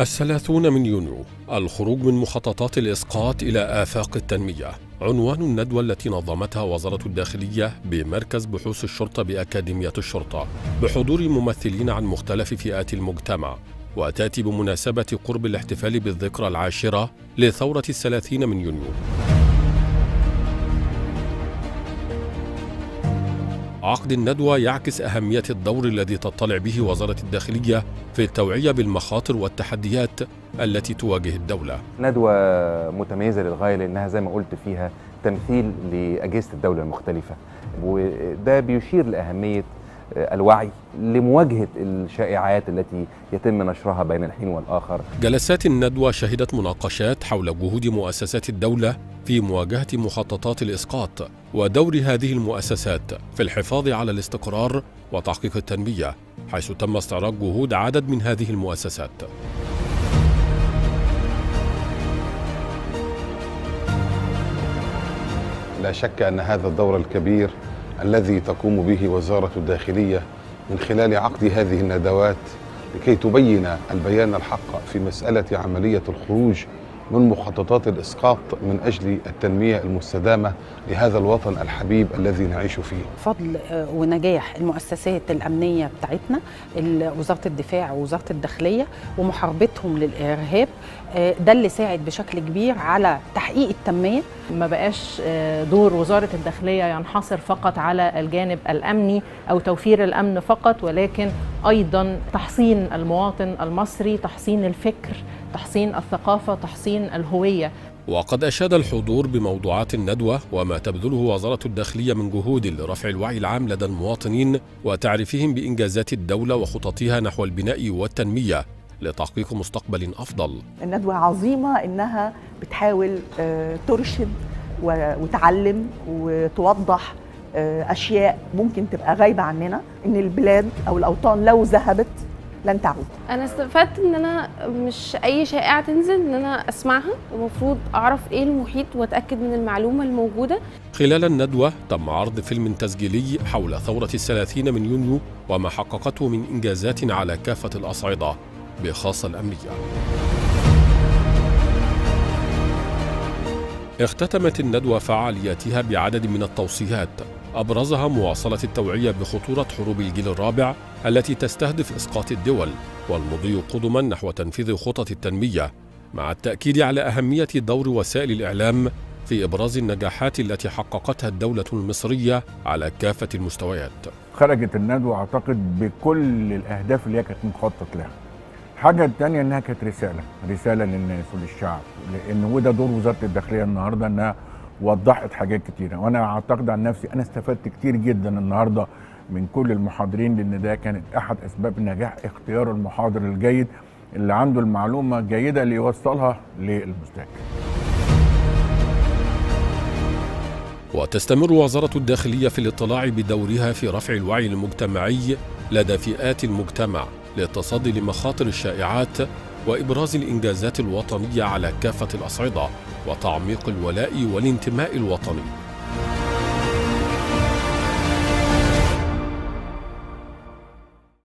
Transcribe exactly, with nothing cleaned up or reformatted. الثلاثون من يونيو، الخروج من مخططات الإسقاط إلى آفاق التنمية، عنوان الندوة التي نظمتها وزارة الداخلية بمركز بحوث الشرطة بأكاديمية الشرطة بحضور ممثلين عن مختلف فئات المجتمع، وتأتي بمناسبة قرب الاحتفال بالذكرى العاشرة لثورة الثلاثين من يونيو. عقد الندوة يعكس أهمية الدور الذي تطلع به وزارة الداخلية في التوعية بالمخاطر والتحديات التي تواجه الدولة. ندوة متميزة للغاية لأنها زي ما قلت فيها تمثيل لأجهزة الدولة المختلفة، وده بيشير لأهمية الوعي لمواجهة الشائعات التي يتم نشرها بين الحين والآخر. جلسات الندوة شهدت مناقشات حول جهود مؤسسات الدولة في مواجهة مخططات الإسقاط ودور هذه المؤسسات في الحفاظ على الاستقرار وتحقيق التنمية، حيث تم استعراض جهود عدد من هذه المؤسسات. لا شك أن هذا الدور الكبير الذي تقوم به وزارة الداخلية من خلال عقد هذه الندوات لكي تبين البيان الحق في مسألة عملية الخروج من مخططات الإسقاط من أجل التنمية المستدامة لهذا الوطن الحبيب الذي نعيش فيه. فضل ونجاح المؤسسات الأمنية بتاعتنا، وزارة الدفاع ووزارة الداخلية، ومحاربتهم للإرهاب، ده اللي ساعد بشكل كبير على تحقيق التنمية. ما بقاش دور وزارة الداخلية ينحصر فقط على الجانب الأمني أو توفير الأمن فقط، ولكن أيضا تحصين المواطن المصري، تحصين الفكر، تحصين الثقافة، تحصين الهوية. وقد أشاد الحضور بموضوعات الندوة وما تبذله وزارة الداخلية من جهود لرفع الوعي العام لدى المواطنين وتعريفهم بإنجازات الدولة وخططها نحو البناء والتنمية لتحقيق مستقبل أفضل. الندوة عظيمة إنها بتحاول ترشد وتعلم وتوضح أشياء ممكن تبقى غايبة عننا، إن البلاد أو الأوطان لو ذهبت لن تعود. أنا استفدت إن أنا مش أي شائعة تنزل، إن أنا أسمعها، المفروض أعرف إيه المحيط وأتأكد من المعلومة الموجودة. خلال الندوة تم عرض فيلم تسجيلي حول ثورة الثلاثين من يونيو وما حققته من إنجازات على كافة الأصعدة بخاصة الأمنية. اختتمت الندوة فعالياتها بعدد من التوصيات أبرزها مواصلة التوعية بخطورة حروب الجيل الرابع التي تستهدف إسقاط الدول والمضي قدما نحو تنفيذ خطط التنمية، مع التأكيد على أهمية دور وسائل الإعلام في إبراز النجاحات التي حققتها الدولة المصرية على كافة المستويات. خرجت الندوة أعتقد بكل الأهداف اللي هي كانت مخطط لها. الحاجة الثانية إنها كانت رسالة، رسالة للناس وللشعب، لأن وده دور وزارة الداخلية النهارده إنها وضحت حاجات كتيرة، وأنا أعتقد عن نفسي أنا استفدت كتير جدا النهارده من كل المحاضرين، لأن ده كانت أحد أسباب نجاح اختيار المحاضر الجيد اللي عنده المعلومة الجيدة اللي يوصلها للمستهلك. وتستمر وزارة الداخلية في الاطلاع بدورها في رفع الوعي المجتمعي لدى فئات المجتمع للتصدي لمخاطر الشائعات وإبراز الإنجازات الوطنية على كافة الأصعدة وتعميق الولاء والانتماء الوطني.